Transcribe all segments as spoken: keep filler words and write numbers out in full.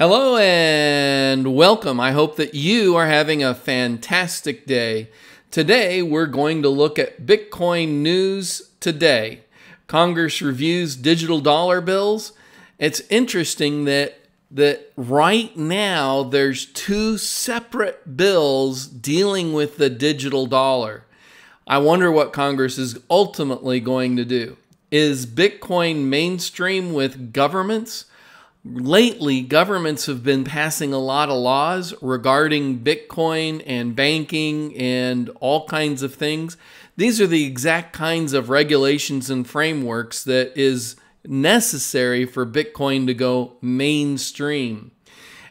Hello and welcome. I hope that you are having a fantastic day. Today, we're going to look at Bitcoin news today. Congress reviews digital dollar bills. It's interesting that, that right now there's two separate bills dealing with the digital dollar. I wonder what Congress is ultimately going to do. Is Bitcoin mainstream with governments? Lately, governments have been passing a lot of laws regarding Bitcoin and banking and all kinds of things. These are the exact kinds of regulations and frameworks that is necessary for Bitcoin to go mainstream.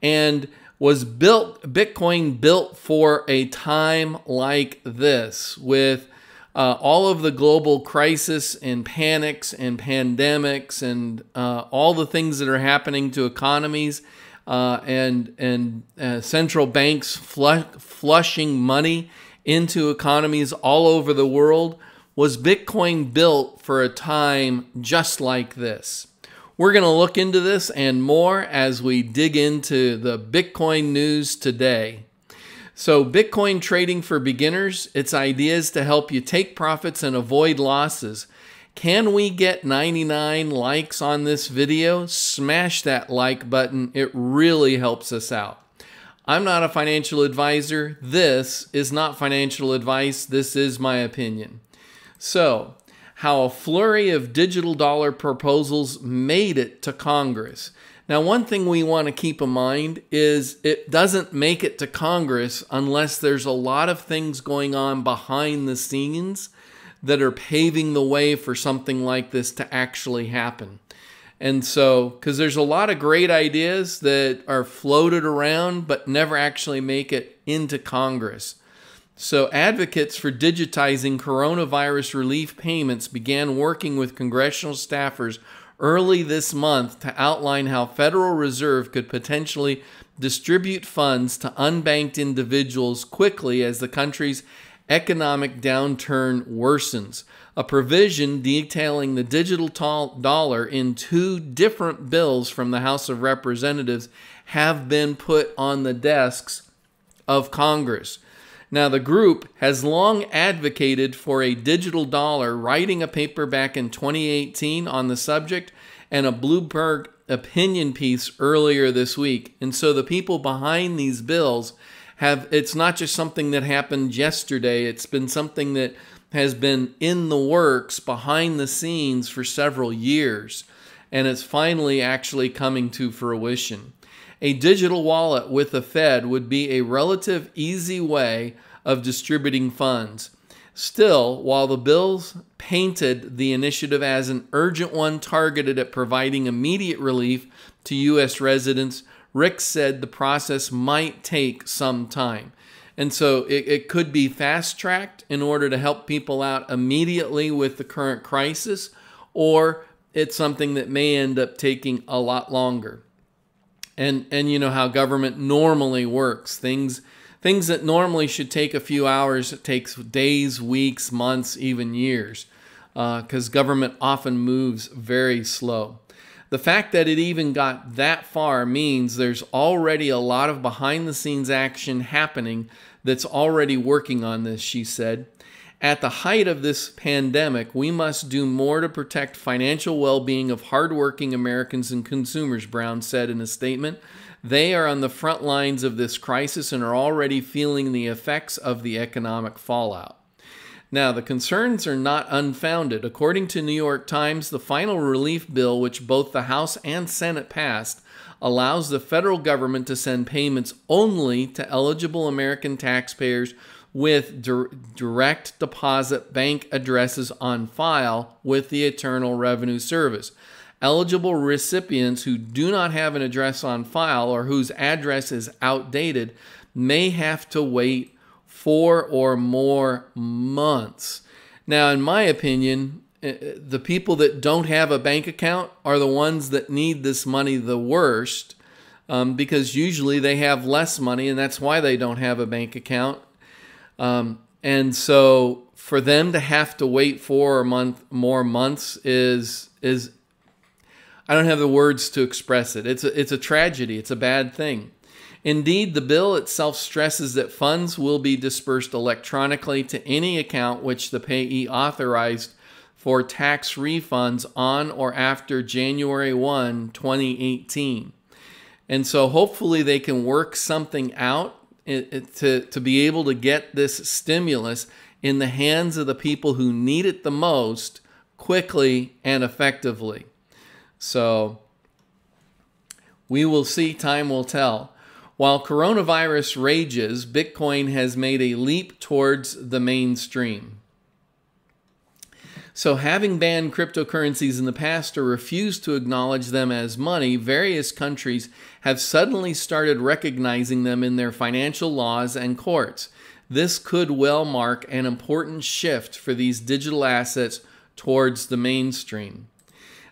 And was built Bitcoin built for a time like this with Uh, all of the global crisis and panics and pandemics and uh, all the things that are happening to economies uh, and, and uh, central banks fl- flushing money into economies all over the world, was Bitcoin built for a time just like this? We're going to look into this and more as we dig into the Bitcoin news today. So Bitcoin trading for beginners, its ideas to help you take profits and avoid losses. Can we get ninety-nine likes on this video? Smash that like button. It really helps us out. I'm not a financial advisor. This is not financial advice. This is my opinion. So, how a flurry of digital dollar proposals made it to Congress. Now, one thing we want to keep in mind is it doesn't make it to Congress unless there's a lot of things going on behind the scenes that are paving the way for something like this to actually happen. And so, because there's a lot of great ideas that are floated around but never actually make it into Congress. So advocates for digitizing coronavirus relief payments began working with congressional staffers early this month to outline how Federal Reserve could potentially distribute funds to unbanked individuals quickly as the country's economic downturn worsens. A provision detailing the digital dollar in two different bills from the House of Representatives have been put on the desks of Congress. Now, the group has long advocated for a digital dollar, writing a paper back in twenty eighteen on the subject and a Bloomberg opinion piece earlier this week. And so the people behind these bills have, it's not just something that happened yesterday, it's been something that has been in the works behind the scenes for several years. And it's finally actually coming to fruition. A digital wallet with the Fed would be a relative easy way of distributing funds. Still, while the bills painted the initiative as an urgent one targeted at providing immediate relief to U S residents, Rick said the process might take some time. And so it, it could be fast-tracked in order to help people out immediately with the current crisis, or it's something that may end up taking a lot longer. And, and you know how government normally works. Things, things that normally should take a few hours, it takes days, weeks, months, even years, because uh, government often moves very slow. The fact that it even got that far means there's already a lot of behind-the-scenes action happening that's already working on this, she said. At the height of this pandemic, we must do more to protect financial well-being of hardworking Americans and consumers, Brown said in a statement. They are on the front lines of this crisis and are already feeling the effects of the economic fallout. Now, the concerns are not unfounded. According to New York Times, the final relief bill, which both the House and Senate passed, allows the federal government to send payments only to eligible American taxpayers with direct deposit bank addresses on file with the Internal Revenue Service. Eligible recipients who do not have an address on file or whose address is outdated may have to wait four or more months. Now, in my opinion, the people that don't have a bank account are the ones that need this money the worst, um, because usually they have less money, and that's why they don't have a bank account. Um, and so for them to have to wait four or month more months is, is, I don't have the words to express it. It's a, it's a tragedy. It's a bad thing. Indeed, the bill itself stresses that funds will be dispersed electronically to any account which the payee authorized for tax refunds on or after January first, twenty eighteen. And so hopefully they can work something out to, to be able to get this stimulus in the hands of the people who need it the most quickly and effectively. So we will see, time will tell. While coronavirus rages, Bitcoin has made a leap towards the mainstream. So having banned cryptocurrencies in the past or refused to acknowledge them as money, various countries have suddenly started recognizing them in their financial laws and courts. This could well mark an important shift for these digital assets towards the mainstream.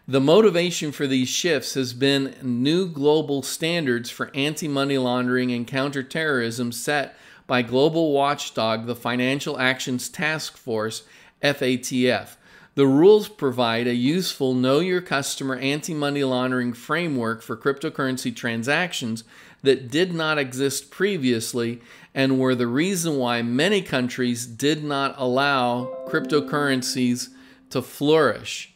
The motivation for these shifts has been new global standards for anti-money laundering and counterterrorism set by global watchdog, the Financial Actions Task Force, F A T F. The rules provide a useful know-your-customer anti-money laundering framework for cryptocurrency transactions that did not exist previously and were the reason why many countries did not allow cryptocurrencies to flourish.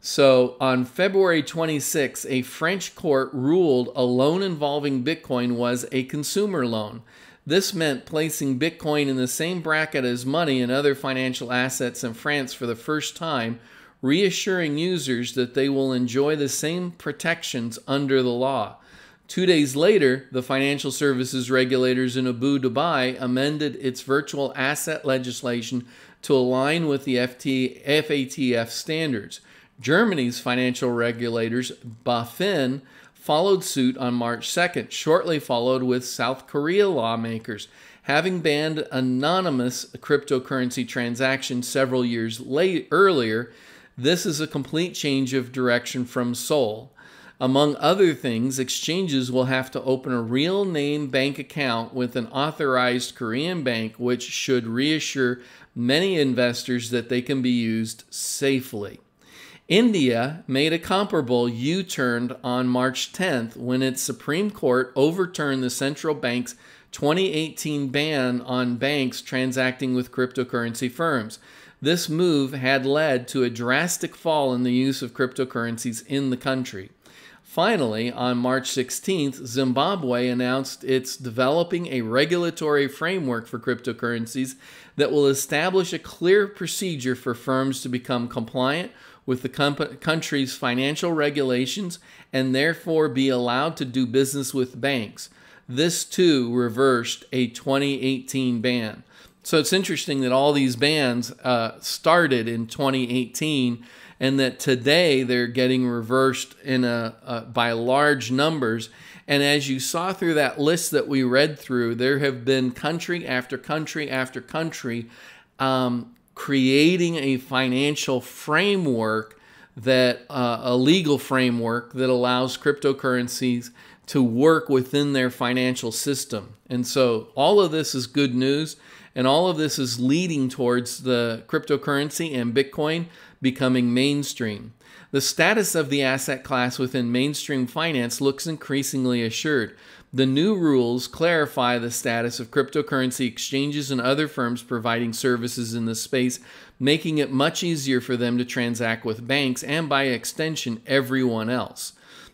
So on February twenty-sixth, a French court ruled a loan involving Bitcoin was a consumer loan. This meant placing Bitcoin in the same bracket as money and other financial assets in France for the first time, reassuring users that they will enjoy the same protections under the law. Two days later, the financial services regulators in Abu Dhabi amended its virtual asset legislation to align with the F A T F standards. Germany's financial regulators, BaFin, followed suit on March second, shortly followed with South Korea lawmakers, having banned anonymous cryptocurrency transactions several years late, earlier. This is a complete change of direction from Seoul. Among other things, exchanges will have to open a real name bank account with an authorized Korean bank, which should reassure many investors that they can be used safely. India made a comparable U-turn on March tenth when its Supreme Court overturned the central bank's twenty eighteen ban on banks transacting with cryptocurrency firms. This move had led to a drastic fall in the use of cryptocurrencies in the country. Finally, on March sixteenth, Zimbabwe announced it's developing a regulatory framework for cryptocurrencies that will establish a clear procedure for firms to become compliant with the country's financial regulations and therefore be allowed to do business with banks. This too reversed a twenty eighteen ban. So it's interesting that all these bans uh, started in twenty eighteen and that today they're getting reversed in a, uh, by large numbers. And as you saw through that list that we read through, there have been country after country after country um, creating a financial framework, that uh, a legal framework that allows cryptocurrencies to work within their financial system. And so all of this is good news, and all of this is leading towards the cryptocurrency and Bitcoin becoming mainstream. The status of the asset class within mainstream finance looks increasingly assured. The new rules clarify the status of cryptocurrency exchanges and other firms providing services in this space, making it much easier for them to transact with banks and, by extension, everyone else.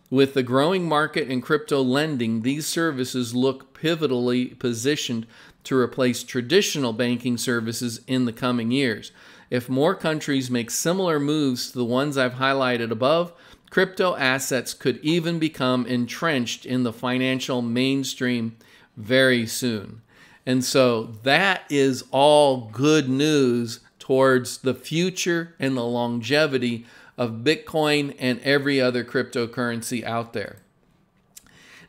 With the growing market in crypto lending, these services look pivotally positioned to replace traditional banking services in the coming years. If more countries make similar moves to the ones I've highlighted above, crypto assets could even become entrenched in the financial mainstream very soon. And so that is all good news towards the future and the longevity of Bitcoin and every other cryptocurrency out there.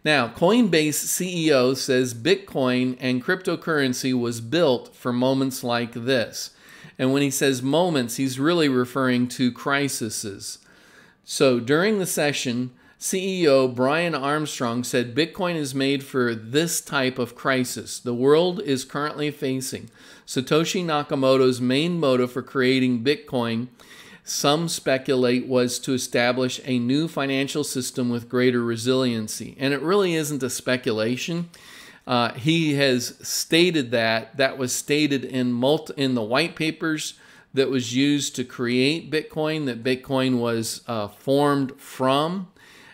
Now, Coinbase C E O says Bitcoin and cryptocurrency was built for moments like this. And when he says moments, he's really referring to crises. So during the session, C E O Brian Armstrong said Bitcoin is made for this type of crisis the world is currently facing. Satoshi Nakamoto's main motive for creating Bitcoin some speculate was to establish a new financial system with greater resiliency. And it really isn't a speculation. Uh, he has stated that. That was stated in, multi, in the white papers that was used to create Bitcoin, that Bitcoin was uh, formed from,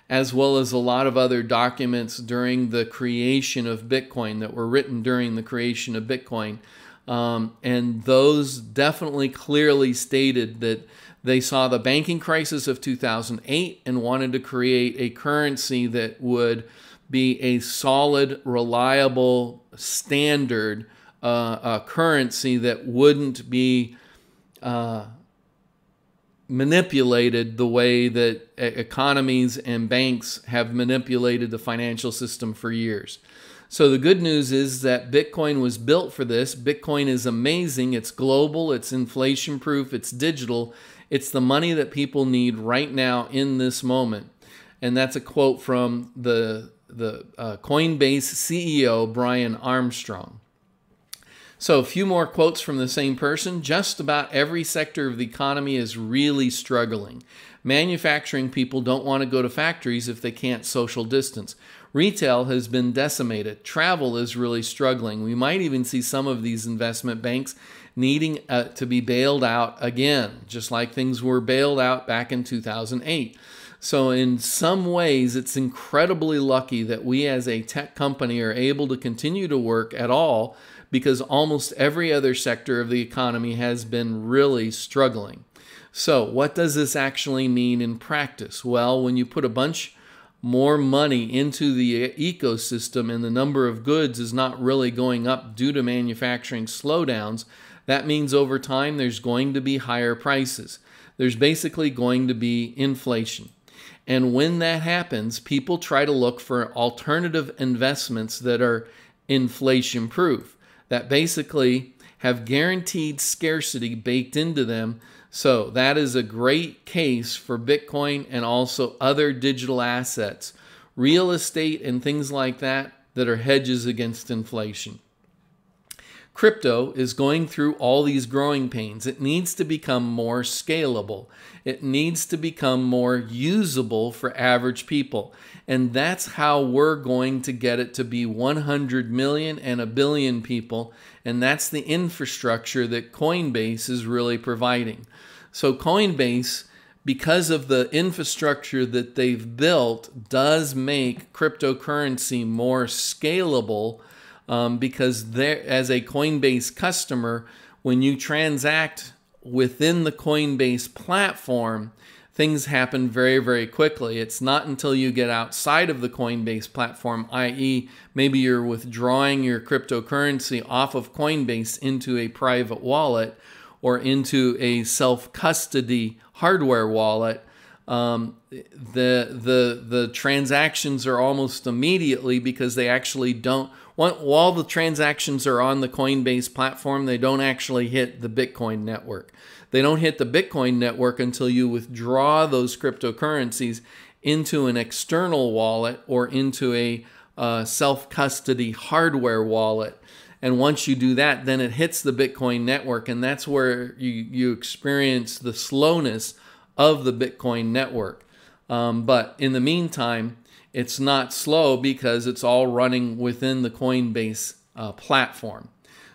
as well as a lot of other documents during the creation of Bitcoin that were written during the creation of Bitcoin. Um, and those definitely clearly stated that they saw the banking crisis of two thousand eight and wanted to create a currency that would be a solid, reliable standard, uh, a currency that wouldn't be uh, manipulated the way that economies and banks have manipulated the financial system for years. So the good news is that Bitcoin was built for this. Bitcoin is amazing. It's global. It's inflation-proof. It's digital. It's the money that people need right now in this moment. And that's a quote from the the uh, Coinbase C E O, Brian Armstrong. So a few more quotes from the same person. Just about every sector of the economy is really struggling. Manufacturing people don't want to go to factories if they can't social distance. Retail has been decimated. Travel is really struggling. We might even see some of these investment banks needing uh, to be bailed out again, just like things were bailed out back in two thousand eight. So in some ways, it's incredibly lucky that we as a tech company are able to continue to work at all, because almost every other sector of the economy has been really struggling. So what does this actually mean in practice? Well, when you put a bunch more money into the ecosystem and the number of goods is not really going up due to manufacturing slowdowns, that means over time there's going to be higher prices. There's basically going to be inflation. And when that happens, people try to look for alternative investments that are inflation-proof, that basically have guaranteed scarcity baked into them. So that is a great case for Bitcoin and also other digital assets, real estate and things like that, that are hedges against inflation. Crypto is going through all these growing pains. It needs to become more scalable. It needs to become more usable for average people. And that's how we're going to get it to be one hundred million and a billion people. And that's the infrastructure that Coinbase is really providing. So Coinbase, because of the infrastructure that they've built, does make cryptocurrency more scalable. Um, because there, as a Coinbase customer, when you transact within the Coinbase platform, things happen very, very quickly. It's not until you get outside of the Coinbase platform, that is maybe you're withdrawing your cryptocurrency off of Coinbase into a private wallet or into a self-custody hardware wallet. Um, the, the, the transactions are almost immediately, because they actually don't, while the transactions are on the Coinbase platform, they don't actually hit the Bitcoin network. They don't hit the Bitcoin network until you withdraw those cryptocurrencies into an external wallet or into a uh, self-custody hardware wallet. And once you do that, then it hits the Bitcoin network, and that's where you, you experience the slowness of the Bitcoin network. Um, but in the meantime, it's not slow because it's all running within the Coinbase uh, platform.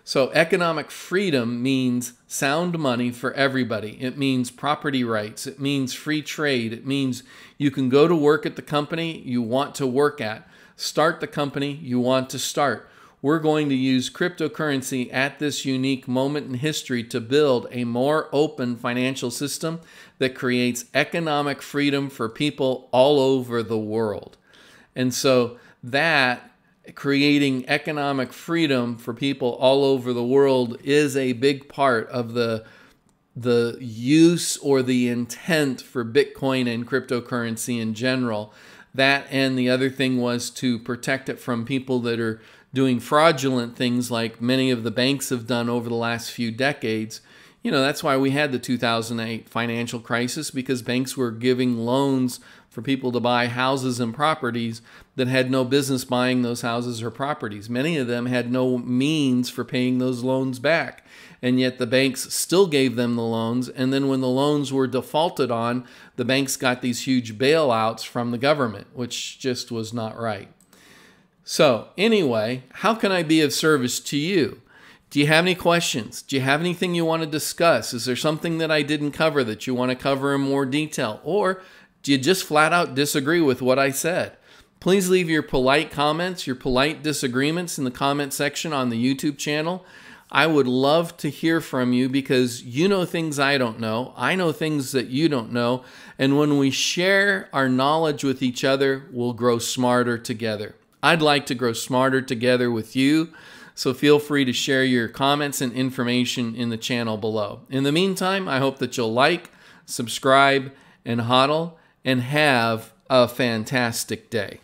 So economic freedom means sound money for everybody. It means property rights. It means free trade. It means you can go to work at the company you want to work at, start the company you want to start. We're going to use cryptocurrency at this unique moment in history to build a more open financial system that creates economic freedom for people all over the world. And so that, creating economic freedom for people all over the world, is a big part of the, the use or the intent for Bitcoin and cryptocurrency in general. That and the other thing was to protect it from people that are doing fraudulent things like many of the banks have done over the last few decades. You know, that's why we had the two thousand eight financial crisis, because banks were giving loans for people to buy houses and properties that had no business buying those houses or properties. Many of them had no means for paying those loans back, and yet the banks still gave them the loans. And then when the loans were defaulted on, the banks got these huge bailouts from the government, which just was not right. So anyway, how can I be of service to you? Do you have any questions? Do you have anything you want to discuss? Is there something that I didn't cover that you want to cover in more detail? Or do you just flat out disagree with what I said? Please leave your polite comments, your polite disagreements in the comment section on the YouTube channel. I would love to hear from you, because you know things I don't know. I know things that you don't know. And when we share our knowledge with each other, we'll grow smarter together. I'd like to grow smarter together with you. So feel free to share your comments and information in the channel below. In the meantime, I hope that you'll like, subscribe, and hodl, and have a fantastic day.